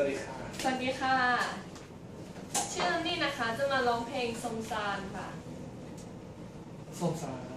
สวัสดีค่ะสวัสดีค่ะชื่อนี่นะคะจะมาร้องเพลงสมสารค่ะสมสาร